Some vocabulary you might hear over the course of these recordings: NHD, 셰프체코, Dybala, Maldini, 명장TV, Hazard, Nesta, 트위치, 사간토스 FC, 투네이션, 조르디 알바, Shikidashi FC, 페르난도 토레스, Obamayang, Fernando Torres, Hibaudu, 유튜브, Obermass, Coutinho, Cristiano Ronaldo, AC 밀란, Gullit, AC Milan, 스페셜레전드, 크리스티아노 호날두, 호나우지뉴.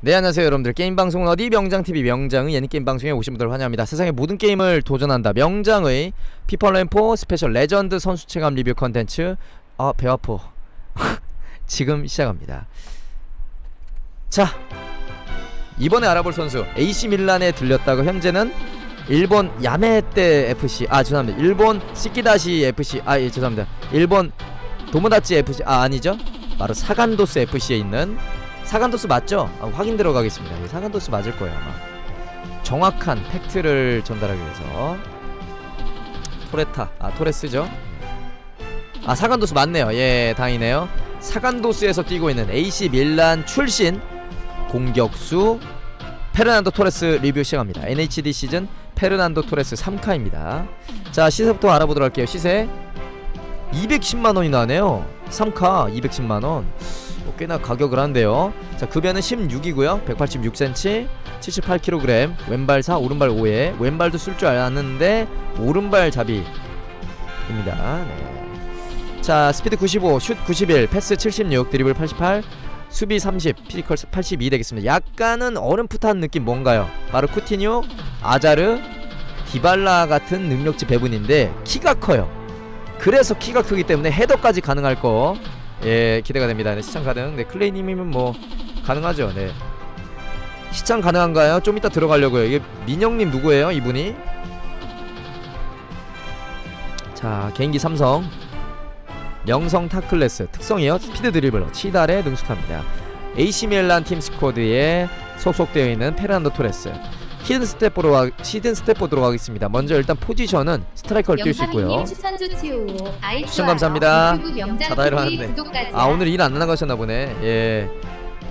네, 안녕하세요 여러분들. 게임방송은 어디? 명장TV, 명장의 애니게임방송에 오신 분들 환영합니다. 세상의 모든 게임을 도전한다 명장의 피파랭포 스페셜 레전드 선수 체감 리뷰 컨텐츠, 아 배 아파 지금 시작합니다. 자, 이번에 알아볼 선수 AC 밀란에 들렸다고 현재는 일본 야메떼 FC, 아 죄송합니다, 일본 시키다시 FC, 아 예 죄송합니다, 일본 도모다치 FC, 아 아니죠, 바로 사간토스 FC에 있는, 사간토스 맞죠? 아, 확인 들어가겠습니다. 사간토스 맞을 거예요 아마. 정확한 팩트를 전달하기 위해서 토레타, 아 토레스죠? 아 사간토스 맞네요. 예, 다행이네요. 사간토스에서 뛰고 있는 AC 밀란 출신 공격수 페르난도 토레스 리뷰 시작합니다. NHD 시즌 페르난도 토레스 3카입니다 자, 시세부터 알아보도록 할게요. 시세 210만원이 나네요. 3카 210만원, 꽤나 가격을 한대요. 자, 급여는 16이고요 186cm, 78kg, 왼발 4, 오른발 5에 왼발도 쓸 줄 알았는데 오른발 잡이입니다. 네. 자, 스피드 95, 슛 91, 패스 76, 드리블 88, 수비 30, 피지컬 82 되겠습니다. 약간은 어렴풋한 느낌 뭔가요? 바로 쿠티뉴, 아자르, 디발라 같은 능력치 배분인데 키가 커요. 그래서 키가 크기 때문에 헤더까지 가능할 거, 예, 기대가 됩니다. 네, 시청 가능. 네, 클레이님이면 뭐 가능하죠. 네, 시청 가능한가요? 좀 이따 들어가려고요. 이게 민영님 누구예요 이분이? 자, 개인기 삼성 명성 타클레스 특성이요, 스피드 드리블러 치달에 능숙합니다. AC 밀란 팀 스쿼드에 소속되어 있는 페르난도 토레스. 히든 스텝 보도록 하겠습니다. 먼저 일단 포지션은 스트라이커를 뛸 수 있고요. 추천 감사합니다. 자다 일어났네. 아, 오늘 일 안 나가셨나 보네. 예,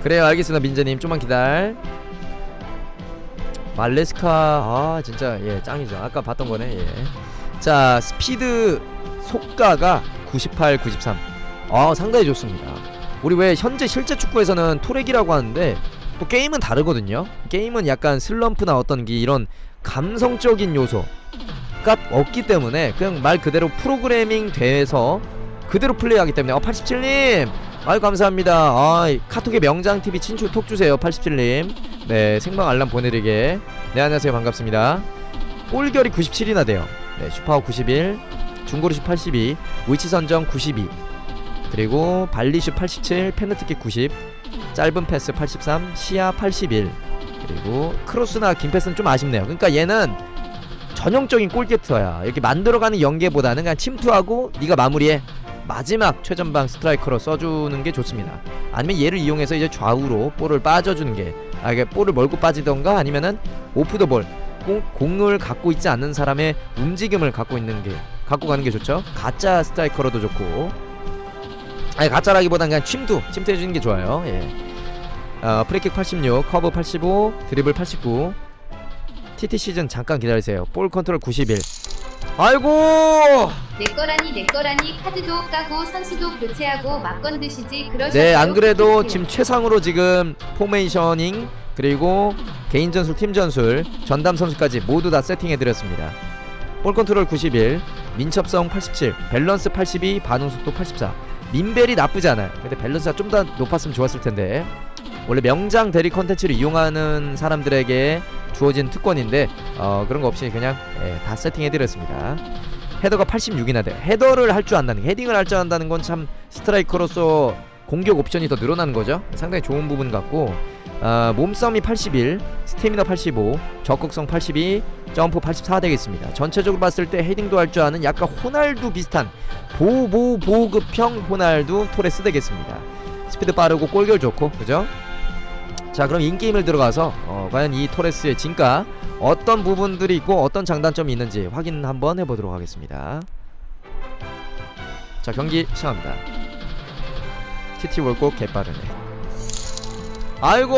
그래요, 알겠습니다. 민재님 좀만 기다려. 말레스카, 아 진짜 예 짱이죠. 아까 봤던 거네. 예. 자, 스피드 속가가 98, 93. 아, 상당히 좋습니다. 우리 왜 현재 실제 축구에서는 토렉이라고 하는데 또 게임은 다르거든요. 게임은 약간 슬럼프나 어떤 게 이런 감성적인 요소가 없기 때문에 그냥 말 그대로 프로그래밍 돼서 그대로 플레이하기 때문에. 아, 87님 아유 감사합니다. 아, 카톡에 명장TV 친추 톡 주세요 87님. 네, 생방 알람 보내드리게. 네, 안녕하세요 반갑습니다. 골결이 97이나 돼요. 네, 슈파워 91, 중거리슛 82, 위치 선정 92, 그리고 발리슛 87, 페널티킥 90, 짧은 패스 83, 시야 81, 그리고 크로스나 긴 패스는 좀 아쉽네요. 그러니까 얘는 전형적인 골키퍼야. 이렇게 만들어가는 연계보다는 그냥 침투하고 네가 마무리해, 마지막 최전방 스트라이커로 써주는 게 좋습니다. 아니면 얘를 이용해서 이제 좌우로 볼을 빠져주는 게, 아 이게 볼을 멀고 빠지던가 아니면은 오프 더 볼, 공을 갖고 있지 않는 사람의 움직임을 갖고 가는 게 좋죠. 가짜 스트라이커로도 좋고, 아니 가짜라기보단 그냥 침투 해주는 게 좋아요. 예. 프리킥 86, 커브 85, 드리블 89, TT 시즌 잠깐 기다리세요. 볼 컨트롤 91. 아이고. 내 거라니 카드도 까고 선수도 교체하고 막 건드시지. 네, 안 그래도 지금 최상으로 지금 포메이셔닝, 그리고 개인 전술, 팀 전술, 전담 선수까지 모두 다 세팅해 드렸습니다. 볼 컨트롤 91, 민첩성 87, 밸런스 82, 반응 속도 84. 민벨이 나쁘지 않아요. 근데 밸런스가 좀 더 높았으면 좋았을 텐데, 원래 명장 대리 컨텐츠를 이용하는 사람들에게 주어진 특권인데 그런 거 없이 그냥 예, 다 세팅해드렸습니다. 헤더가 86이나 돼요. 헤더를 할 줄 안다는, 헤딩을 할 줄 안다는 건 참 스트라이커로서 공격 옵션이 더 늘어나는 거죠. 상당히 좋은 부분 같고, 몸싸움이 81, 스태미너 85, 적극성 82, 점프 84 되겠습니다. 전체적으로 봤을 때 헤딩도 할 줄 아는 약간 호날두 비슷한 보급형 호날두 토레스 되겠습니다. 스피드 빠르고 골결 좋고, 그죠? 자, 그럼 인게임을 들어가서 과연 이 토레스의 진가 어떤 부분들이 있고 어떤 장단점이 있는지 확인 한번 해보도록 하겠습니다. 자, 경기 시작합니다. TT 월곡 개빠르네. 아이고,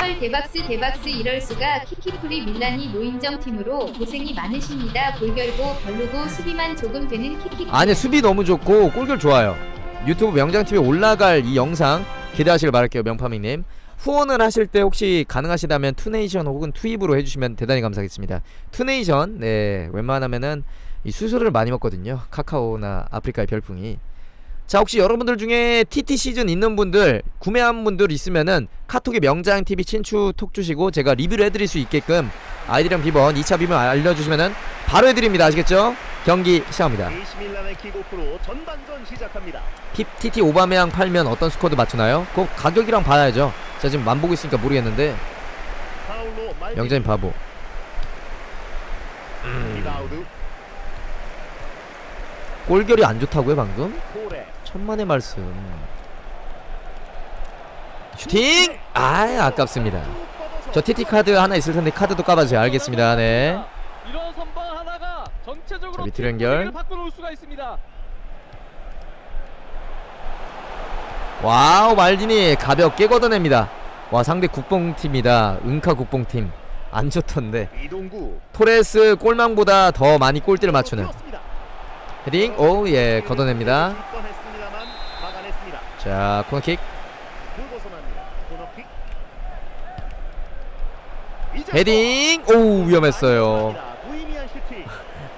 헐, 대박스 이럴수가. 키키프리 밀란이 노인정 팀으로 고생이 많으십니다. 골결고 별로고 수비만 조금 되는 키키프리. 아니, 수비 너무 좋고 골결 좋아요. 유튜브 명장TV에 올라갈 이 영상 기대하시길 바랄게요. 명파밍님, 후원을 하실 때 혹시 가능하시다면 투네이션 혹은 투입으로 해주시면 대단히 감사하겠습니다. 투네이션, 네, 웬만하면은 이 수수료를 많이 먹거든요. 카카오나 아프리카의 별풍이. 자, 혹시 여러분들 중에 TT 시즌 있는 분들, 구매한 분들 있으면은 카톡에 명장TV 친추 톡 주시고 제가 리뷰를 해드릴 수 있게끔 아이디랑 비번, 2차 비번 알려주시면은 바로 해드립니다. 아시겠죠? 경기 시작합니다. TT 오바메양 팔면 어떤 스쿼드 맞추나요? 그 가격이랑 봐야죠. 제가 지금 만 보고 있으니까 모르겠는데. 명장님 바보. 골결이 안 좋다고요 방금? 천만의 말씀. 슈팅! 아이, 아깝습니다. 저 TT 카드 하나 있을 텐데 카드도 까봐주세요. 알겠습니다. 네. 자, 밑으로 연결. 와우, 말디니 가볍게 걷어냅니다. 와, 상대 국뽕팀이다. 은카 국뽕팀 안 좋던데. 토레스 골망보다 더 많이 골대를 맞추는 헤딩. 오, 예, 걷어냅니다. 자, 코너킥. 헤딩. 오, 위험했어요.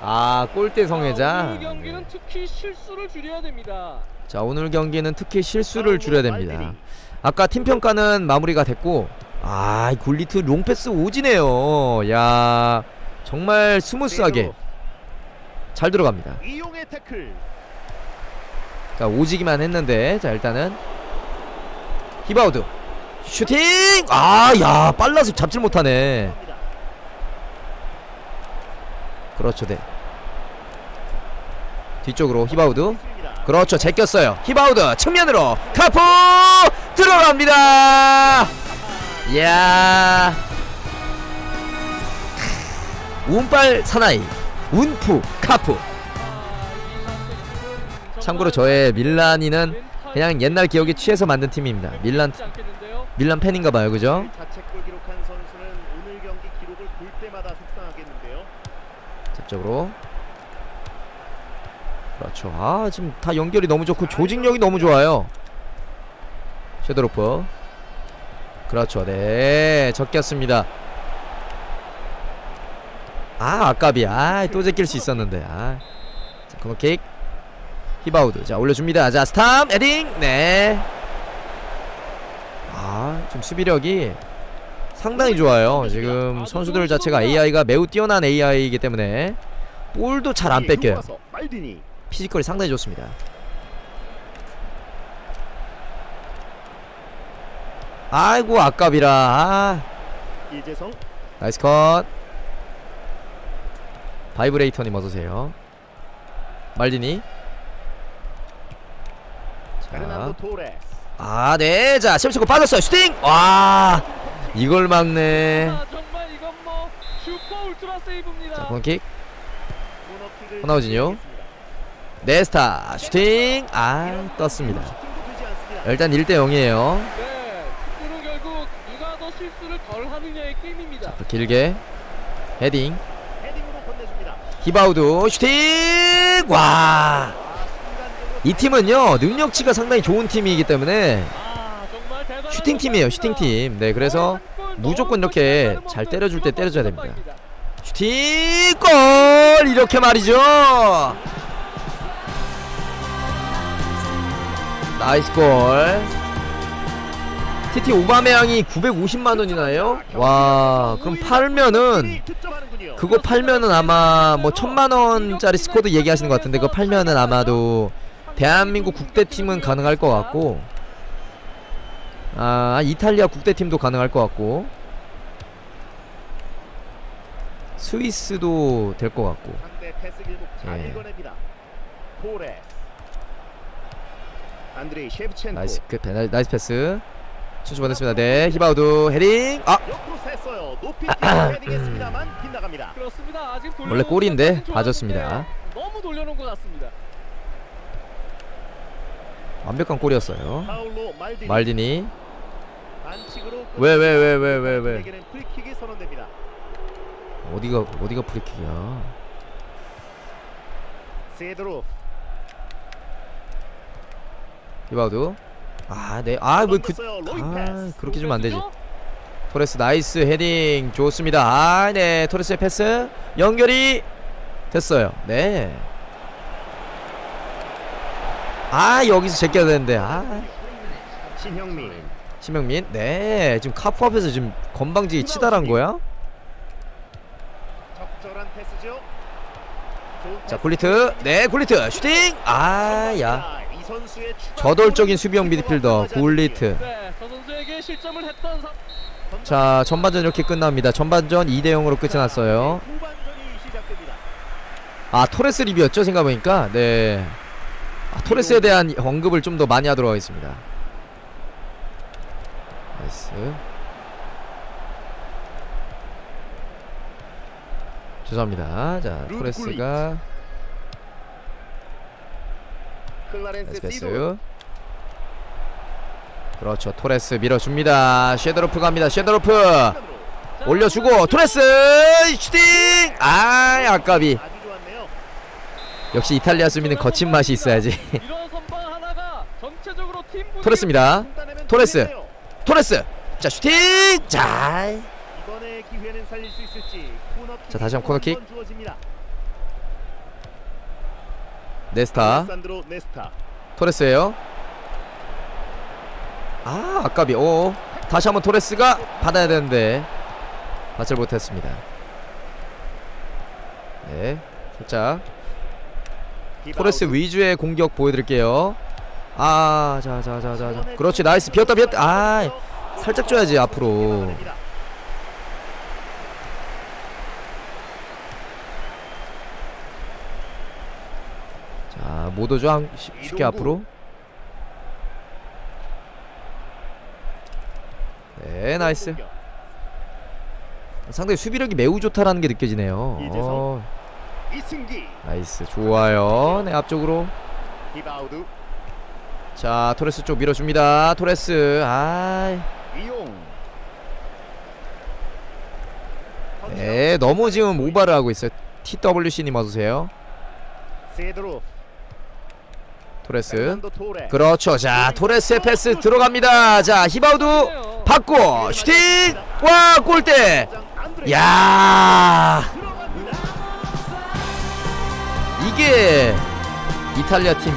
아, 골대 성애자. 오늘 경기는 특히 실수를 줄여야 됩니다. 자, 오늘 경기는 특히 실수를 줄여야 됩니다. 아까 팀 평가는 마무리가 됐고, 아, 굴리트 롱패스 오지네요. 야, 정말 스무스하게 잘 들어갑니다. 자, 오지기만 했는데. 자, 일단은 히바우드 슈팅! 아, 야, 빨라서 잡질 못하네. 그렇죠. 네, 뒤쪽으로 히바우드. 그렇죠, 제꼈어요. 히바우드 측면으로 카포 들어갑니다. 이야, 운빨 사나이 운프 카포. 참고로 저의 밀란이는 그냥 옛날 기억에 취해서 만든 팀입니다. 밀란 팬인가봐요, 그죠? 쪽으로. 그렇죠. 아, 지금 다 연결이 너무 좋고 조직력이 너무 좋아요. 쉐드로프. 그렇죠. 네, 적겠습니다. 아, 아깝이야. 아, 또 제낄 수 있었는데. 아, 자, 코너킥. 히바우드. 자, 올려줍니다. 자, 스탐 에딩. 네. 아, 지금 수비력이 상당히 좋아요. 지금 선수들 자체가 AI가 매우 뛰어난 AI이기 때문에 볼도 잘 안 뺏겨요. 피지컬이 상당히 좋습니다. 아이고, 아깝이라. 아. 나이스 컷. 바이브레이터님 어서오세요. 말디니. 자. 아, 네. 자, 셰프체코 빠졌어요. 슈팅! 와, 이걸 막네. 정말 이건 뭐 슈퍼 울트라 세이브입니다. 자, 코너킥. 호나우진요. 네스타 슈팅. 아, 떴습니다. 일단 1대 0이에요. 네, 그는 결국 누가 더 실수를 덜 하느냐의 게임입니다. 자, 길게 헤딩. 헤딩으로 건네줍니다. 히바우드 슈팅. 와, 이 팀은요 능력치가 상당히 좋은 팀이기 때문에 슈팅팀이에요. 슈팅팀. 네, 그래서 무조건 이렇게 잘 때려줄 때 때려줘야 됩니다. 슈팅! 골! 이렇게 말이죠. 나이스 골. TT 오바메양이 950만원이나요? 와, 그럼 팔면은, 그거 팔면은 아마 뭐 1000만원짜리 스쿼드 얘기하시는 것 같은데, 그거 팔면은 아마도 대한민국 국대팀은 가능할 것 같고, 아, 이탈리아 국대팀도 가능할 것 같고, 스위스도 될 것 같고. 예. 나이스 끝. 나이스 패스. 춘추 보냈습니다. 네, 히바우드 헤딩. 아, 원래 골인데 봐줬습니다. 너무 돌려놓은 것 같습니다. 완벽한 골이었어요. 말디니. 왜. 어디가 프리킥이야? 히바우드. 아, 네. 아, 왜 그, 아, 그렇게 주면 안 되지. 토레스 나이스 헤딩 좋습니다. 아, 네. 토레스의 패스 연결이 됐어요. 네. 아 여기서 제껴야 되는데. 아 신영민 네 지금 카프 앞에서 지금 건방지게 치달한 거야. 적절한 패스죠. 자 굴리트 네 굴리트 슈팅. 아 야 저돌적인 수비형 미드필더 굴리트. 자 전반전 이렇게 끝납니다. 전반전 2대0으로 끝이 났어요. 아 토레스 리뷰였죠 생각해보니까. 네 아, 토레스에 대한 언급을 좀 더 많이 하도록 하겠습니다. 나이스. 죄송합니다. 자 토레스가 베스 그렇죠. 토레스 밀어줍니다. 쉐더로프 갑니다. 쉐더로프 올려주고 토레스 슈팅. 아 아깝이. 역시 이탈리아 수비는 거친 맛이 있어야지. 토레스입니다. 토레스 자 슈팅. 자 다시 한번 코너킥. 네스타 토레스예요. 아 아깝이. 오 다시 한번 토레스가 받아야 되는데 받질 못했습니다. 네 살짝 토레스 위주의 공격 보여드릴게요. 아 자 그렇지 나이스. 비었다 아 살짝 줘야지 앞으로. 자 못 오죠 쉽게 앞으로. 네 나이스. 상당히 수비력이 매우 좋다라는 게 느껴지네요. 나이스 좋아요. 네 앞쪽으로 자 토레스 쪽 밀어줍니다. 토레스 네 너무 지금 오바를 하고 있어요. TWC님 와주세요. 토레스 그렇죠. 자 토레스의 패스 들어갑니다. 자 히바우두 받고 슈팅. 와 골대. 야 이게 이탈리아 팀,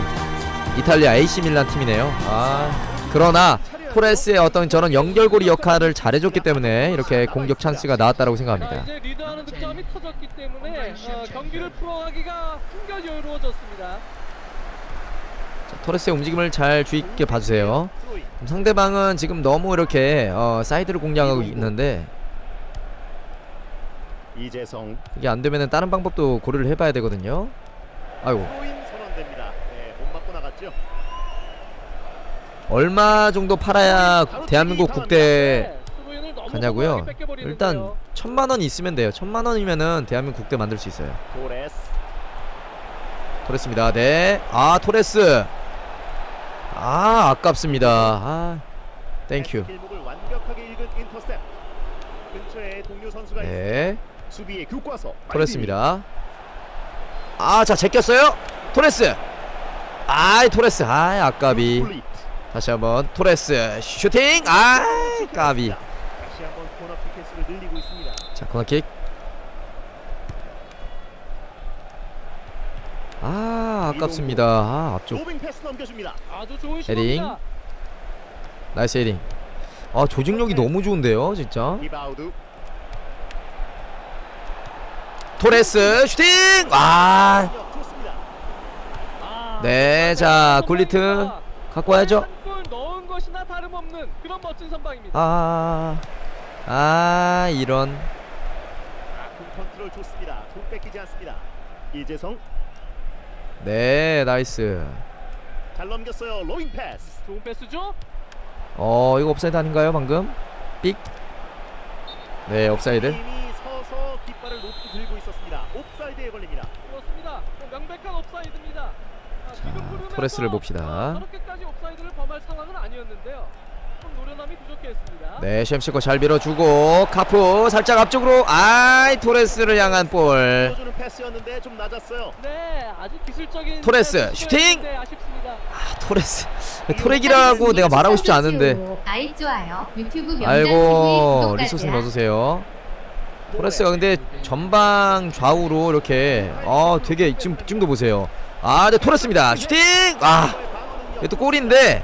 이탈리아 AC 밀란 팀이네요. 아 그러나 토레스의 어떤 저런 연결고리 역할을 잘해줬기 때문에 이렇게 공격 찬스가 나왔다라고 생각합니다. 이제 리드하는 득점이 터졌기 때문에 경기를 풀어가기가 한결 여유로워졌습니다. 토레스의 움직임을 잘 주의 깊게 봐주세요. 상대방은 지금 너무 이렇게 사이드를 공략하고 있는데 이게 안 되면은 다른 방법도 고려를 해봐야 되거든요. 아이고. 얼마 정도 팔아야 대한민국 국대 가냐고요? 일단 1000만 원 있으면 돼요. 1000만 원이면은 대한민국 국대 만들 수 있어요. 토레스입니다. 네. 아 토레스. 아 아깝습니다. 아 땡큐. 네. 토레스입니다. 아, 자 제꼈어요. 토레스. 아이 토레스. 아, 아까비. 다시 한번 토레스 슈팅. 아, 까비. 다시 한번 코너킥 횟수를 늘리고 있습니다. 자, 코너킥. 아, 아깝습니다. 아, 앞쪽. 헤딩. 나이스 헤딩. 아, 조직력이 너무 좋은데요, 진짜. 토레스 슈팅! 아! 네, 자 굴리트 갖고 와야죠. 아 이런. 네, 나이스. 잘 넘겼어요. 로잉 패스. 좋은 패스죠? 이거 옵사이드 아닌가요, 방금? 삑. 네, 옵사이드. 깃발을 높이 들고 있었습니다. 옵사이드에 걸립니다. 그렇습니다. 명백한 옵사이드입니다. 자, 토레스를 봅시다. 저렇게까지 옵사이드를 범할 상황은 아니었는데요. 좀 노련함이 부족했습니다. 네, 샘시코 잘 밀어주고 카프 살짝 앞쪽으로. 아이 토레스를 향한 볼. 패스였는데 좀 낮았어요. 네, 아주 기술적인 토레스 슈팅. 네, 아쉽습니다. 아, 토레스. 토렉이라고 내가 말하고 싶지 않은데. 아이 좋아요. 유튜브 명장TV 구독하세요. 리소스 넣어주세요. 토레스가 근데 전방 좌우로 이렇게 되게 지금도 보세요. 아, 네 토레스입니다. 슈팅! 아, 이것도 골인데.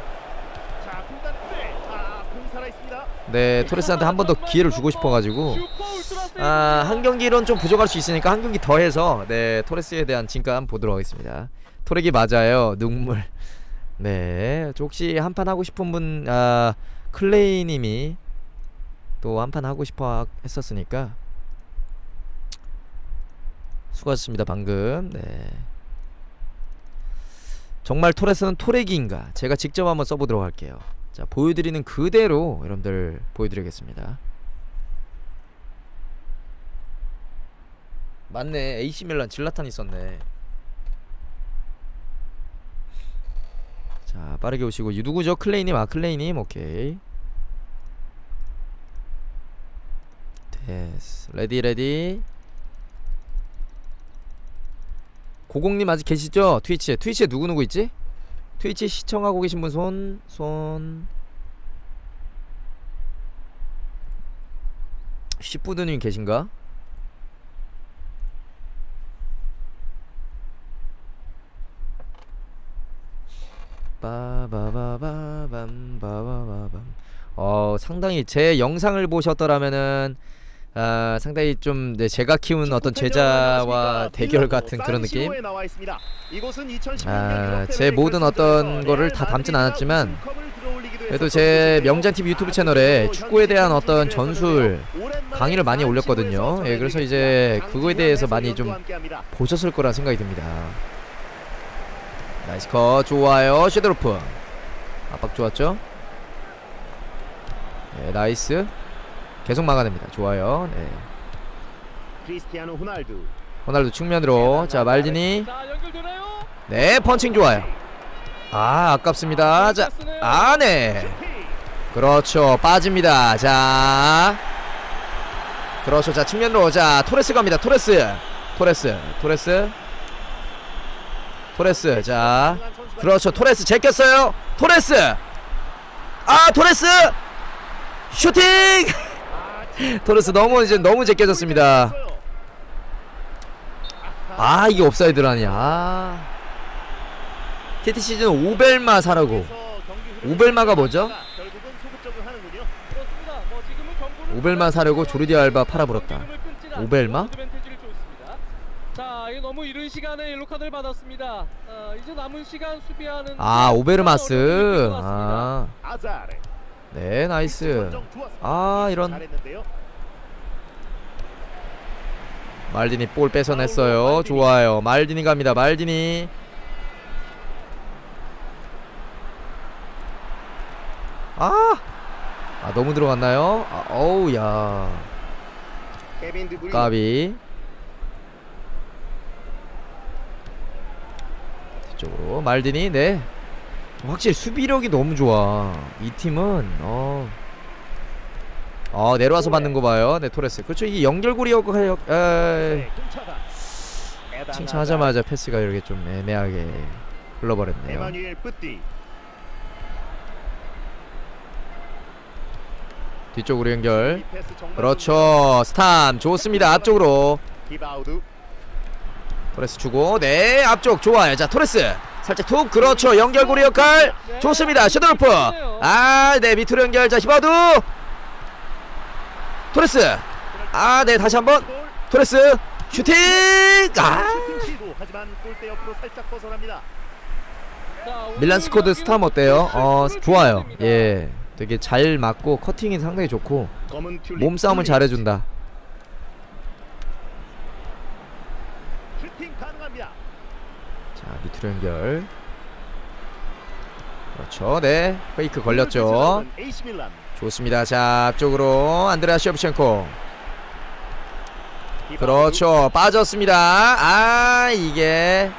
네, 토레스한테 한 번 더 기회를 주고 싶어가지고 한 경기론 좀 부족할 수 있으니까 한 경기 더 해서 네 토레스에 대한 진가 한번 보도록 하겠습니다. 토렉이 맞아요. 눈물. 네, 혹시 한판 하고 싶은 분 클레이님이 또 한판 하고 싶어 했었으니까 수고하셨습니다 방금. 네. 정말 토레스는 토렉이인가? 제가 직접 한번 써보도록 할게요. 자, 보여드리는 그대로 여러분들 보여드리겠습니다. 맞네, AC밀란 질라탄 있었네. 자, 빠르게 오시고 누구죠? 클레이님, 아 클레이님, 오케이. 됐어. 레디 레디. 고공님 아직 계시죠? 트위치에. 트위치에 누구누구 있지? 트위치 시청하고 계신 분 손 10부드님 계신가? 빠바바바밤 바바바밤. 상당히 제 영상을 보셨더라면은 상당히 좀 네, 제가 키운 어떤 제자와 대결 같은 그런 느낌. 제 모든 어떤 거를 다 담진 않았지만 그래도 제 명장TV 유튜브 채널에 축구에 대한 어떤 전술 강의를 많이 올렸거든요. 예, 그래서 이제 그거에 대해서 많이 좀 보셨을 거라 생각이 듭니다. 나이스 컷. 좋아요. 쉐드로프 압박 좋았죠. 네, 나이스. 계속 막아냅니다. 좋아요. 네. 크리스티아노 호날두. 호날두 측면으로. 자, 말디니. 네, 펀칭 좋아요. 아, 아깝습니다. 자, 아, 네. 그렇죠. 빠집니다. 자. 그렇죠. 자, 측면으로. 자, 토레스 갑니다. 토레스. 자. 그렇죠. 토레스 제꼈어요. 토레스. 아, 토레스. 슈팅! 토레스 너무 제껴졌습니다. 아, 이게 옵사이드라니. 아. KT 시즌 오벨마스 하라고. 오벨마가 뭐죠? 오벨마스 하려고 조르디 알바 팔아버렸다. 오벨마? 자, 이게 너무 이른 시간에 옐로 카드를 받았습니다. 이제 남은 시간 수비하는. 아, 오베르마스. 아. 네, 나이스. 아, 이런. 말디니 볼 뺏어냈어요. 좋아요. 말디니 갑니다. 말디니. 아, 너무 들어갔나요? 아, 어우, 야. 까비. 뒤쪽으로. 말디니, 네. 확실히 수비력이 너무 좋아 이 팀은. 내려와서 받는 거 봐요. 네, 토레스. 그렇죠. 이게 연결고리 역할. 칭찬하자마자 패스가 이렇게 좀 애매하게 흘러버렸네요. 뒤쪽으로 연결. 그렇죠. 스탐 좋습니다. 앞쪽으로. 토레스 주고. 네, 앞쪽 좋아요. 자, 토레스 살짝 툭. 그렇죠. 연결고리 역할. 좋습니다. 슈드로프. 아, 네, 밑으로 연결. 자, 히바두. 토레스. 아, 네, 다시 한번. 토레스 슈팅. 아, 밀란 스쿼드 스탐 어때요? 좋아요. 예, 되게 잘 맞고 커팅이 상당히 좋고 몸싸움을 잘해준다. 밑으로 연결. 그렇죠. 네, 페이크 걸렸죠. 좋습니다. 자, 앞쪽으로 안드레아 셰프첸코. 그렇죠. 빠졌습니다. 아, 이게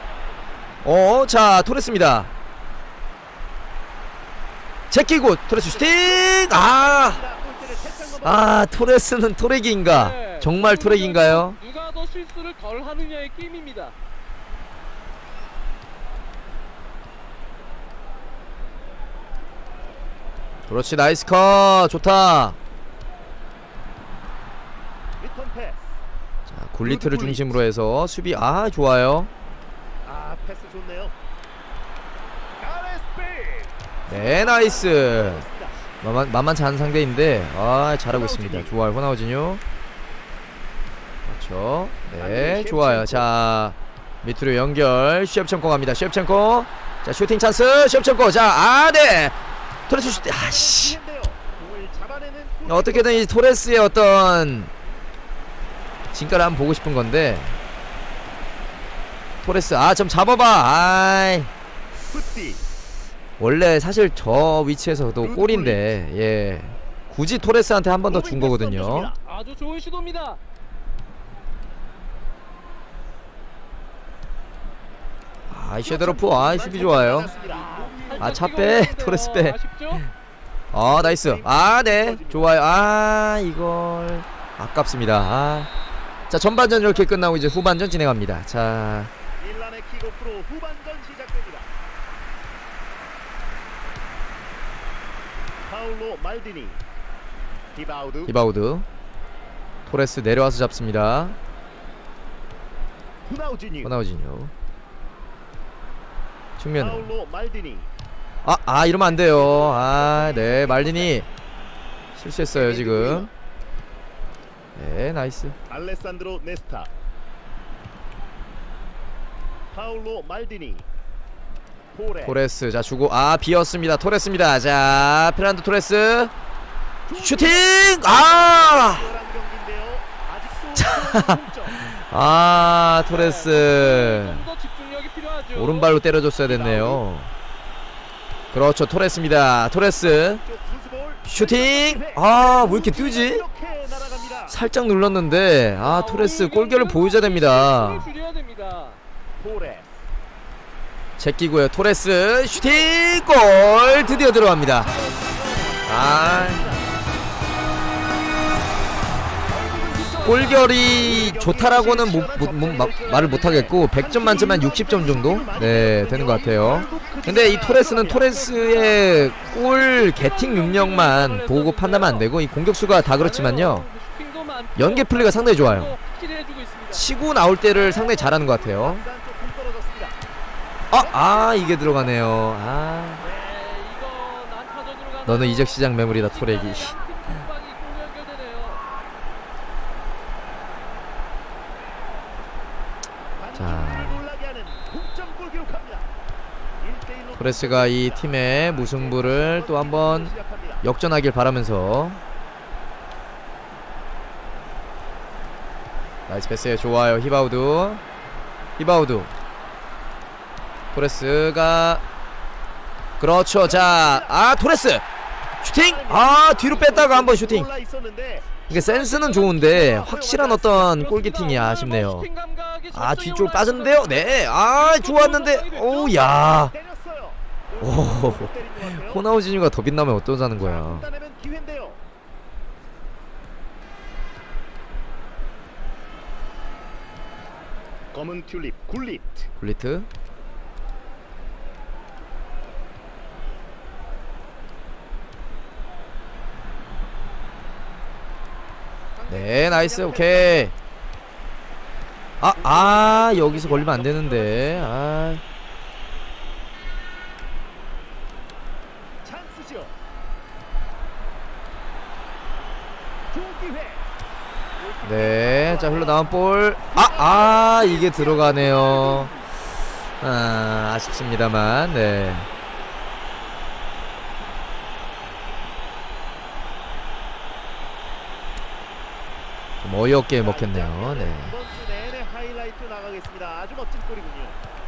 자, 토레스입니다. 제끼고 토레스 슈팅. 아, 토레스는 토레기인가? 정말 토레기인가요? 누가 더 실수를 덜 하느냐의 게임입니다. 그렇지. 나이스 컷. 좋다. 자, 굴리트를 중심으로 해서 수비. 아, 좋아요. 아, 패스 좋네요. 네, 나이스. 만만치 않은 상대인데 아 잘하고 있습니다. 좋아요, 호나우지뇨. 그렇죠. 네, 좋아요. 자 밑으로 연결, 쉐프첸코 갑니다. 쉐프첸코, 자 슈팅 찬스. 쉐프첸코, 자 아 네, 토레스 슈팅. 아씨, 어떻게든 이 토레스의 어떤 진가를 한번 보고 싶은 건데. 토레스 아 좀 잡아봐. 아이, 원래 사실 저 위치에서도 골인데 예 굳이 토레스한테 한 번 더 준 거거든요. 아주 좋은 시도입니다. 아이 쉐드로프, 아이 수비 좋아요. 아 차 빼, 토레스 빼. 아 나이스. 아 네 좋아요. 아 이걸 아깝습니다. 아. 자 전반전 이렇게 끝나고 이제 후반전 진행합니다. 자 밀란의 킥오프로 후반전 시작됩니다. 파울로 말디니, 히바우드, 토레스 내려와서 잡습니다. 호나우지뉴 측면. 아 이러면 안 돼요. 아 네 말디니 실수했어요 지금. 네 나이스. 알레산드로 네스타, 파울로 말디니, 토레스. 자 주고 아 비었습니다. 토레스입니다. 자 페란도 토레스 슈팅. 아 토레스 오른발로 때려줬어야 됐네요. 그렇죠, 토레스입니다. 토레스 슈팅. 아 왜 이렇게 뜨지? 살짝 눌렀는데 아 토레스 골결을 보여줘야 됩니다. 제끼고요. 토레스 슈팅. 골 드디어 들어갑니다. 아 골결이 좋다라고는 말을 못하겠고 100점 만점에 한 60점 정도 네 되는 것 같아요. 근데 이 토레스는 토레스의 골 개팅 능력만 보고 판단하면 안되고 이 공격수가 다 그렇지만요 연계 플레이가 상당히 좋아요. 치고 나올 때를 상당히 잘하는 것 같아요. 아 이게 들어가네요. 아 너는 이적 시장 매물이다 토레기. 자 토레스가 이 팀의 무승부를 또 한번 역전하길 바라면서 나이스 패스에 좋아요. 히바우두 토레스가 그렇죠. 자 아 토레스 슈팅. 아 뒤로 뺐다가 한번 슈팅. 이게 센스는 좋은데 확실한 어떤 골키팅이 아쉽네요. 아 뒤쪽으로 빠졌는데요. 네 아 좋았는데 오야 오 호나우지뉴가 더 빛나면 어쩌자는 거야. 검은 튤립 굴리트 네 나이스. 오케이. 아 여기서 걸리면 안 되는데. 아 찬스죠. 네 자 흘러나온 볼. 아 이게 들어가네요. 아 아쉽습니다만 네 어이없게 먹혔네요. 네. 이번 주 내내 하이라이트 나가겠습니다. 아주 멋진 골이군요.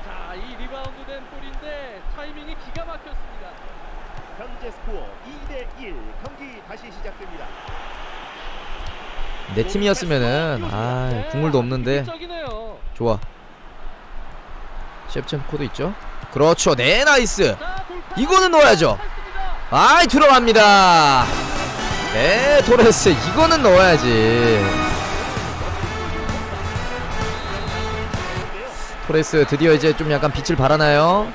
자, 이 리바운드된 골인데 타이밍이 기가 막혔습니다. 현재 스코어 2대1. 경기 다시 시작됩니다. 내 팀이었으면은 아, 국물도 없는데. 좋아. 셰프첸코도 있죠? 그렇죠. 네, 나이스. 이거는 넣어야죠. 아이, 들어갑니다. 네, 토레스 이거는 넣어야지. 토레스 드디어 이제 좀 약간 빛을 발하나요?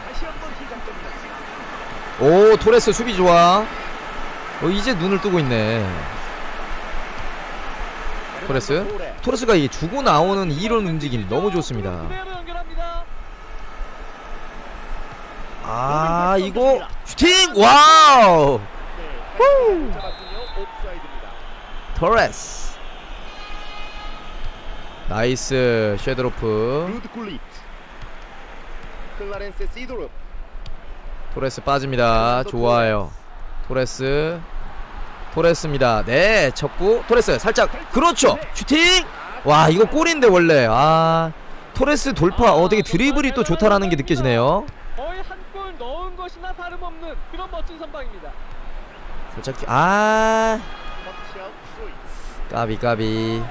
오 토레스 수비 좋아. 이제 눈을 뜨고 있네. 토레스가 이게 주고 나오는 이런 움직임 너무 좋습니다. 아, 이거 슈팅! 와우! 네, 토레스. 나이스 쉐드로프. 토레스 빠집니다. 좋아요. 토레스. 토레스입니다. 네, 쳤고 토레스 살짝, 그렇죠. 슈팅. 와, 이거 골인데 원래. 아, 토레스 돌파. 되게 드리블이 또 좋다라는 게 느껴지네요. 거의 한 골 넣은 것이나 다름없는 그런 멋진 선방입니다. 살짝 아, 까비 까비.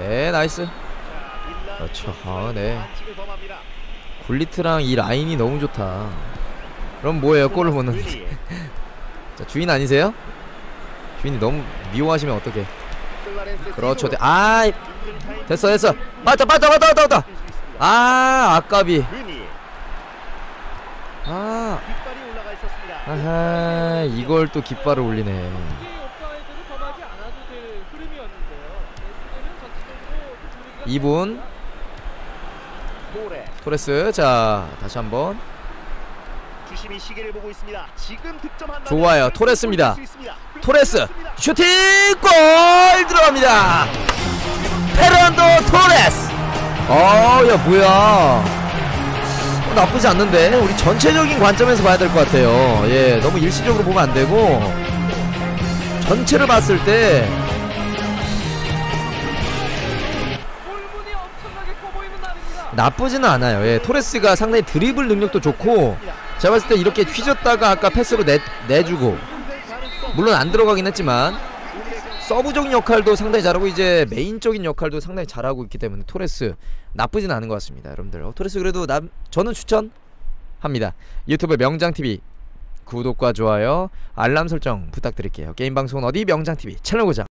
네, 나이스. 그렇죠. 아, 네. 굴리트랑 이 라인이 너무 좋다. 그럼 뭐예요? 골을 못 넣는데. 자, 주인 아니세요? 주인이 너무 미워하시면 어떡해. 그렇죠. 아, 됐어 됐어. 맞다 맞다 맞다 맞다 맞다. 아, 아깝이. 아, 아하, 이걸 또 깃발을 올리네. 이분 토레스. 자, 다시 한번. 좋아요. 토레스입니다. 토레스 슈팅! 골! 들어갑니다. 페란도 토레스. 야, 뭐야. 나쁘지 않는데. 우리 전체적인 관점에서 봐야 될 것 같아요. 예, 너무 일시적으로 보면 안 되고 전체를 봤을 때. 나쁘지는 않아요. 예, 토레스가 상당히 드리블 능력도 좋고, 제가 봤을 때 이렇게 휘졌다가 아까 패스로 내주고, 물론 안 들어가긴 했지만 서브적인 역할도 상당히 잘하고 이제 메인적인 역할도 상당히 잘하고 있기 때문에 토레스 나쁘지는 않은 것 같습니다. 여러분들, 토레스 그래도 저는 추천합니다. 유튜브 명장TV 구독과 좋아요, 알람 설정 부탁드릴게요. 게임 방송은 어디? 명장TV 채널 고정.